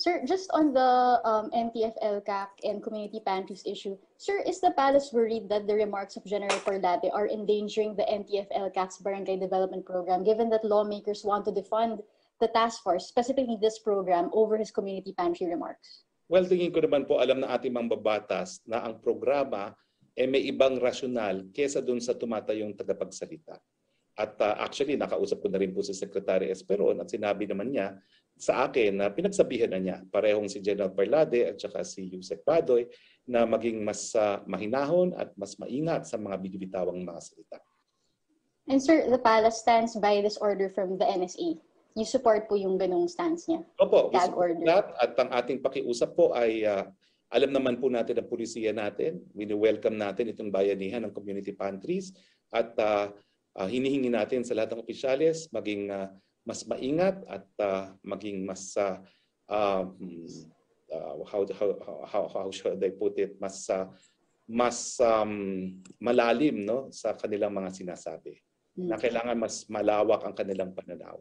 Sir, just on the NTF-ELCAC and community pantries issue, sir, is the palace worried that the remarks of General Parlade are endangering the NTF-ELCAC's barangay development program, given that lawmakers want to defund the task force, specifically this program, over his community pantry remarks? Well, tingin ko naman po alam na ating mambabatas na ang programa ay may ibang rasyonal kesa dun sa tumatayong tagapagsalita. At actually, nakausap ko na rin po si Secretary Esperon at sinabi naman niya sa akin na pinagsabihan na niya parehong si General Parlade at saka si Jose Padoy na maging mas mahinahon at mas maingat sa mga binibitawang mga salita. And sir, the palace stands by this order from the NSA. You support po yung ganung stance niya? Opo, tag order. At ang ating pakiusap po ay alam naman po natin ang pulisiya natin. Welcome natin itong bayanihan ng community pantries at hinihingi natin sa lahat ng opisyales maging mas maingat at maging mas how should I put it, mas malalim, no, sa kanilang mga sinasabi. Na kailangan mas malawak ang kanilang pananaw.